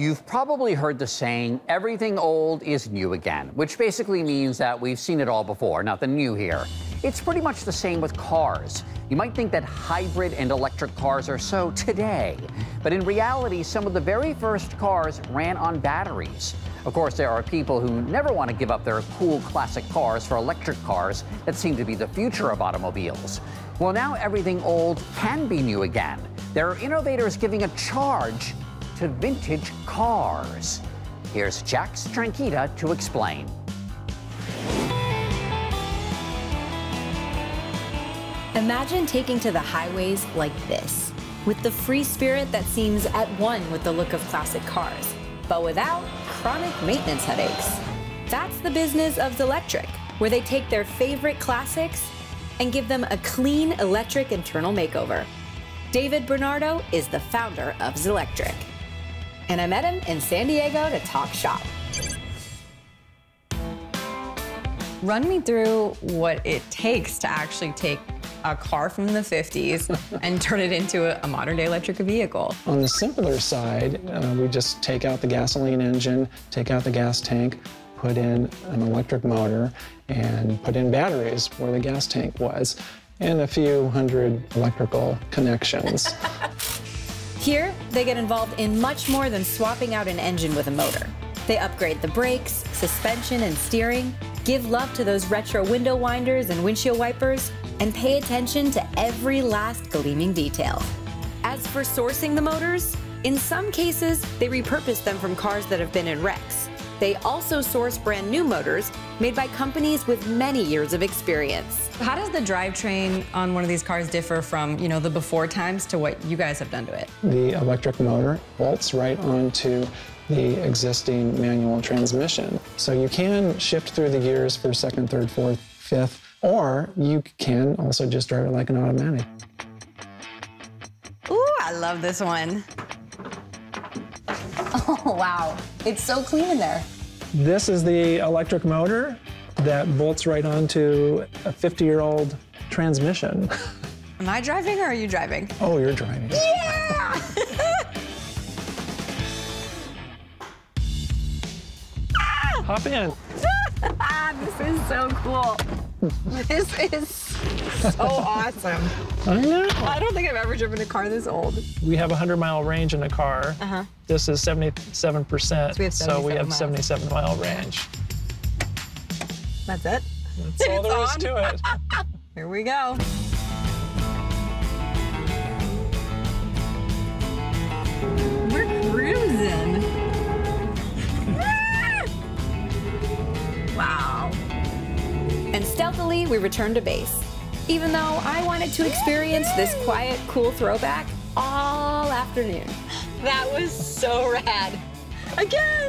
You've probably heard the saying, everything old is new again, which basically means that we've seen it all before, nothing new here. It's pretty much the same with cars. You might think that hybrid and electric cars are so today, but in reality, some of the very first cars ran on batteries. Of course, there are people who never want to give up their cool classic cars for electric cars that seem to be the future of automobiles. Well, now everything old can be new again. There are innovators giving a charge to vintage cars. Here's Jax Tranchida to explain. Imagine taking to the highways like this, with the free spirit that seems at one with the look of classic cars, but without chronic maintenance headaches. That's the business of Zelectric, where they take their favorite classics and give them a clean electric internal makeover. David Bernardo is the founder of Zelectric, and I met him in San Diego to talk shop. Run me through what it takes to actually take a car from the 50s and turn it into a modern-day electric vehicle. On the simpler side, we just take out the gasoline engine, take out the gas tank, put in an electric motor, and put in batteries where the gas tank was, and a few hundred electrical connections. Here, they get involved in much more than swapping out an engine with a motor. They upgrade the brakes, suspension, and steering, give love to those retro window winders and windshield wipers, and pay attention to every last gleaming detail. As for sourcing the motors, in some cases, they repurpose them from cars that have been in wrecks. They also source brand new motors made by companies with many years of experience. How does the drivetrain on one of these cars differ from, you know, the before times to what you guys have done to it? The electric motor bolts right onto the existing manual transmission. So you can shift through the gears for second, third, fourth, fifth, or you can also just drive it like an automatic. Ooh, I love this one. Oh, wow. It's so clean in there. This is the electric motor that bolts right onto a 50-year-old transmission. Am I driving or are you driving? Oh, you're driving. Yeah! Hop in. This is so cool. This is so awesome. I know. I don't think I've ever driven a car this old. We have a 100-mile range in a car. Uh-huh. This is 77%, so we have 77-mile range. That's it? That's all there is to it. Here we go. We're cruising. Wow. And stealthily, we return to base. Even though I wanted to experience this quiet, cool throwback all afternoon. That was so rad. Again!